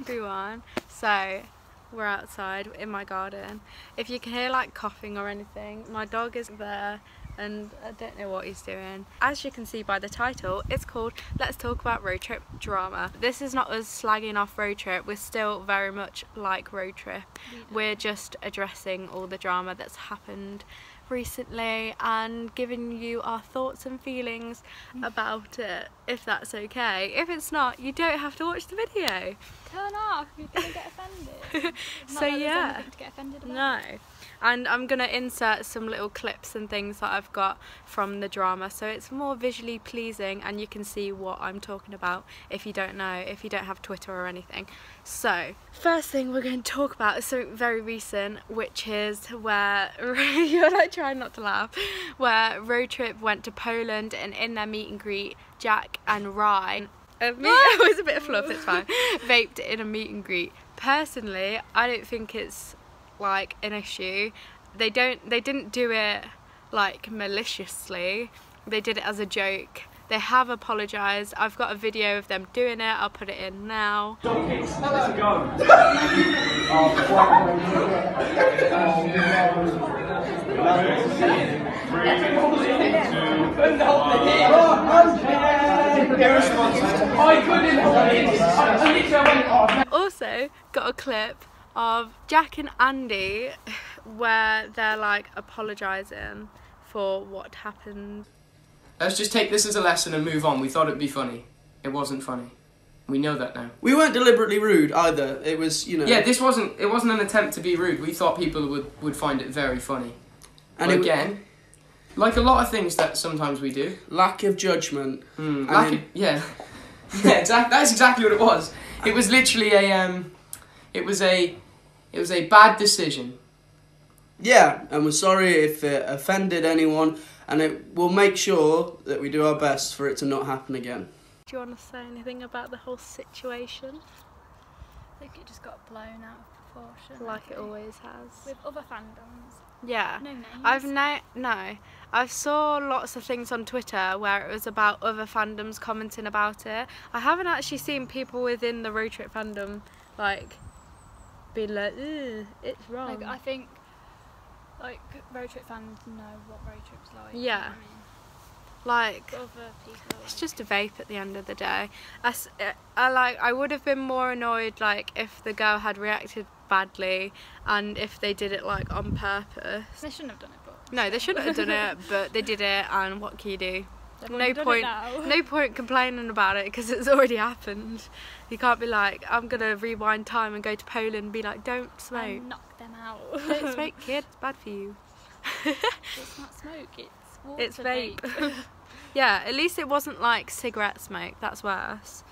everyone. So we're outside in my garden. If you can hear like coughing or anything, my dog is there and I don't know what he's doing. As you can see by the title, it's called Let's Talk About Road Trip Drama. This is not us slagging off Road Trip, we're still very much like Road Trip. We're just addressing all the drama that's happened recently and giving you our thoughts and feelings about it, if that's okay. If it's not, you don't have to watch the video. Turn off, you're gonna get offended. So yeah, to get offended about. No. And I'm gonna insert some little clips and things that I've got from the drama, so it's more visually pleasing and you can see what I'm talking about if you don't know, if you don't have Twitter or anything. So first thing we're going to talk about is something very recent, which is where you're like trying not to laugh, where Road Trip went to Poland and in their meet and greet, Jack and Rye, it was a bit of fluff, it's fine, vaped in a meet and greet. Personally, I don't think it's like an issue. They didn't do it like maliciously, they did it as a joke. They have apologized. I've got a video of them doing it, I'll put it in now. Also got a clip of Jack and Andy where they're like apologising for what happened. Let's just take this as a lesson and move on. We thought it'd be funny. It wasn't funny. We know that now. We weren't deliberately rude either. It was, you know. Yeah, this wasn't, it wasn't an attempt to be rude. We thought people would find it very funny. And again, like a lot of things that sometimes we do. Lack of judgment. Yeah. Yeah, exactly. That's exactly what it was. It was literally a It was a bad decision. Yeah, and we're sorry if it offended anyone, and it will make sure that we do our best for it to not happen again. Do you want to say anything about the whole situation? I think it just got blown out of proportion. Like it always has. With other fandoms. Yeah. No names. I saw lots of things on Twitter where it was about other fandoms commenting about it. I haven't actually seen people within the Road Trip fandom like being like, ooh, it's wrong. Like, I think, like, Road Trip fans know what Road Trip's like. Yeah. I mean, like, other people, it's like, just a vape at the end of the day. I would have been more annoyed, like, if the girl had reacted badly and if they did it, like, on purpose. They shouldn't have done it, but... No, they shouldn't have done it, but they did it, and what can you do? No point complaining about it because it's already happened. You can't be like, I'm gonna rewind time and go to Poland and be like, don't smoke. And knock them out. Don't smoke, kid. It's bad for you. It's not smoke. It's water. It's vape. Yeah. At least it wasn't like cigarette smoke. That's worse.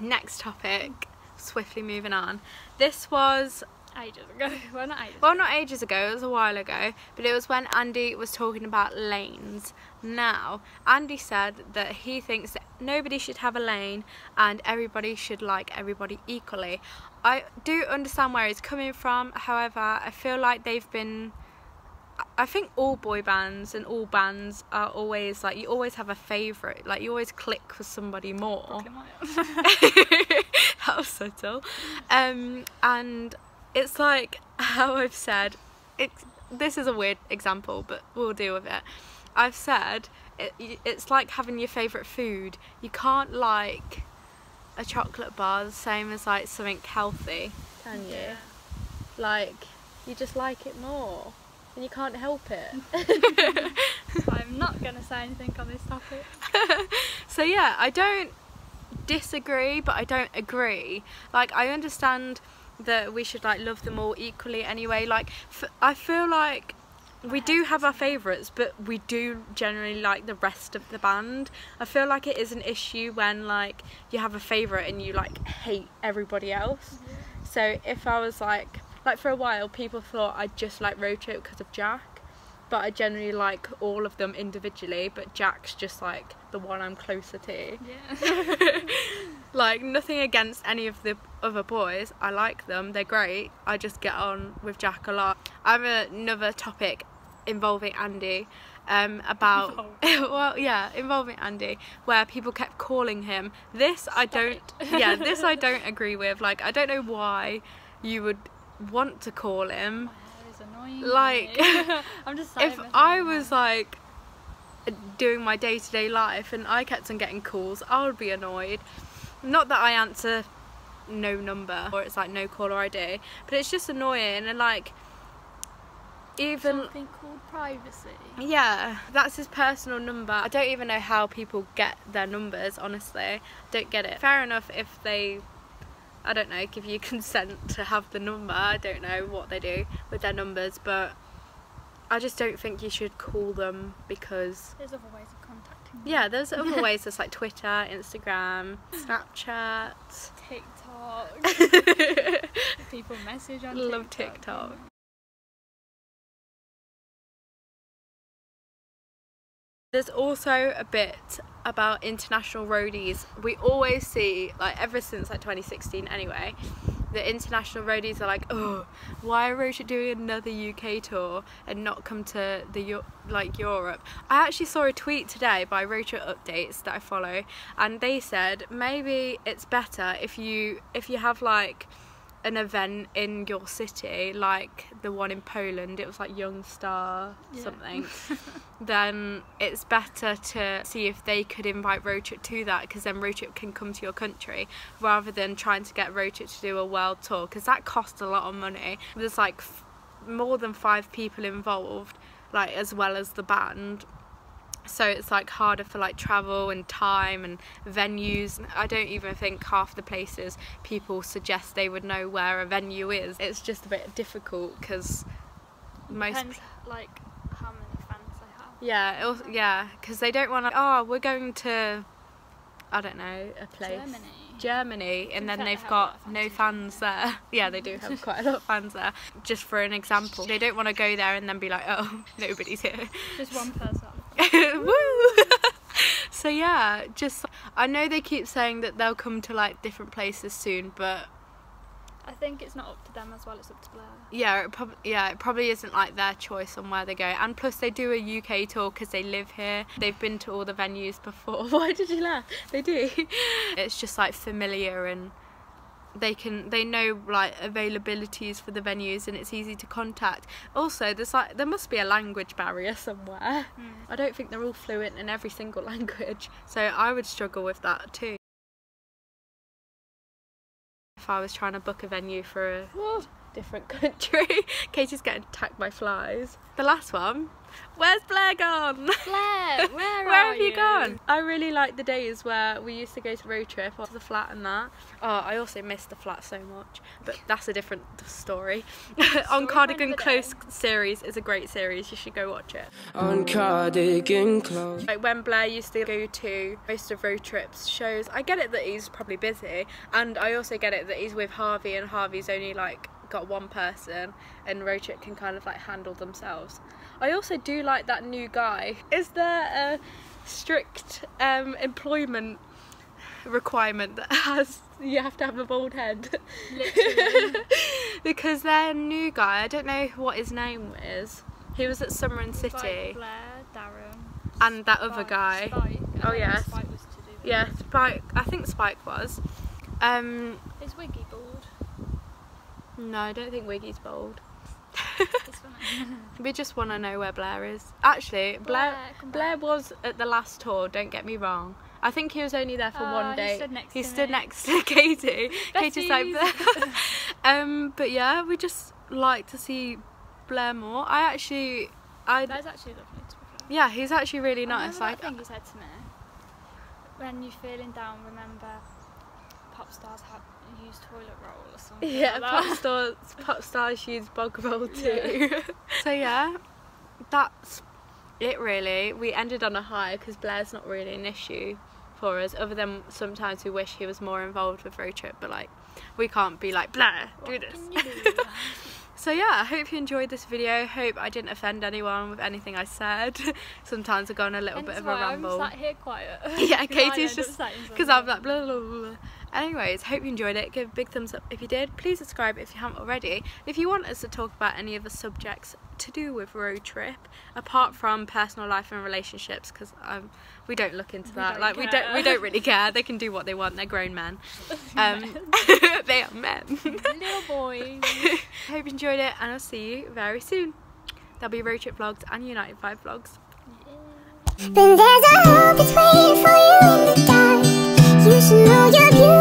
Next topic. Swiftly moving on. This was ages ago. Well, not ages ago. It was a while ago. But it was when Andy was talking about lanes. Now, Andy said that he thinks that nobody should have a lane and everybody should like everybody equally. I do understand where he's coming from, however, I feel like they've been... I think all boy bands and all bands are always like, you always have a favourite, like you always click for somebody more. That was subtle. And it's like how I've said, this is a weird example but we'll deal with it. I've said it's like having your favourite food. You can't like a chocolate bar the same as like something healthy, can you? Yeah. Like you just like it more and you can't help it. I'm not going to say anything on this topic. So yeah, I don't disagree but I don't agree. Like I understand that we should like love them all equally anyway. Like I feel like we do have our favourites, but we do generally like the rest of the band. I feel like it is an issue when like you have a favourite and you like hate everybody else. Mm-hmm. So if I was like for a while people thought I just like Road Trip because of Jack, but I generally like all of them individually, but Jack's just like the one I'm closer to. Yeah. Like nothing against any of the other boys, I like them, they're great, I just get on with Jack a lot. I have another topic involving Andy about well, yeah, involving Andy, where people kept calling him. This I don't, yeah, this I don't agree with. Like, I don't know why you would want to call him. Like, I'm just if I was like doing my day-to-day life and I kept on getting calls, I would be annoyed. Not that I answer no number, or it's like no caller ID, but it's just annoying. And like, even something called privacy. Yeah, that's his personal number. I don't even know how people get their numbers, honestly. I don't get it. Fair enough if they, I don't know, give you consent to have the number. I don't know what they do with their numbers, but I just don't think you should call them, because there's other ways of contacting them. Yeah, there's other ways. There's like Twitter, Instagram, Snapchat, TikTok. People message on TikTok. Love TikTok. There's also a bit about international roadies. We always see, like ever since like 2016 anyway, the international roadies are like, oh, why are RoadTrip doing another UK tour and not come to the like Europe? I actually saw a tweet today by RoadTrip Updates that I follow, and they said maybe it's better if you have like an event in your city, like the one in Poland, it was like Young Star something, then it's better to see if they could invite RoadTrip to that, because then RoadTrip can come to your country, rather than trying to get RoadTrip to do a world tour, because that costs a lot of money. There's like more than 5 people involved, like as well as the band, so it's like harder for like travel and time and venues. I don't even think half the places people suggest they would know where a venue is. It's just a bit difficult, because most depends, like how many fans they have. Yeah, also, yeah, because they don't want to, oh, we're going to, I don't know, a place, Germany, and then they've got no fans there. Yeah, they do have quite a lot of fans there. Just for an example, they don't want to go there and then be like, oh, nobody's here. Just one person. Woo! So yeah, just, I know they keep saying that they'll come to like different places soon, but I think it's not up to them as well, it's up to Blair. Yeah, it probably isn't like their choice on where they go, and plus they do a UK tour because they live here. They've been to all the venues before. Why did you laugh? They do. It's just like familiar, and they know like availabilities for the venues, and it's easy to contact. Also there's like, there must be a language barrier somewhere. I don't think they're all fluent in every single language, so I would struggle with that too. If I was trying to book a venue for a different country. Katie's getting attacked by flies. The last one, where's Blair gone? Blair, where have you gone? I really like the days where we used to go to RoadTrip or to the flat and that. Oh, I also miss the flat so much, but that's a different story. On Cardigan Close series is a great series, you should go watch it. On Cardigan Close. Like when Blair used to go to most of RoadTrip's shows, I get it that he's probably busy, and I also get it that he's with Harvey, and Harvey's only like got one person, and RoadTrip can kind of like handle themselves. I also do like that new guy. Is there a strict employment requirement that you have to have a bald head? Literally. Because their new guy, I don't know what his name is, he was at Summer and City. Like Blair, Darren, and that Spike, other guy. Spike. Oh yeah. Spike was to do with it. Spike. I think Spike was. Is Wiggy bald? No, I don't think Wiggy's bald. We just want to know where Blair is. Actually, Blair was at the last tour, don't get me wrong. I think he was only there for one day. He stood next to Katie. Katie's like Blair. But yeah, we just like to see Blair more. Blair's actually lovely to be fair. Yeah, he's actually really nice. Like, I think he said to me, when you're feeling down, remember pop stars have use toilet roll or something. Yeah, like pop stars use bog roll too. Yeah. So yeah, that's it really. We ended on a high because Blair's not really an issue for us, other than sometimes we wish he was more involved with RoadTrip, but like we can't be like, Blair, do this. So yeah, I hope you enjoyed this video. Hope I didn't offend anyone with anything I said. Sometimes I've gone a little bit of a ramble. I'm sat here quiet. Yeah, Katie's just because I'm like blah blah blah. Anyways, hope you enjoyed it. Give a big thumbs up if you did. Please subscribe if you haven't already. And if you want us to talk about any other subjects to do with Road Trip, apart from personal life and relationships, because we don't look into that. We don't really care. They can do what they want. They're grown men. They are men. Little boys. Hope you enjoyed it, and I'll see you very soon. There'll be Road Trip vlogs and United 5 vlogs. Then there's a hope it's waiting for you in the dark. You should know you're beautiful.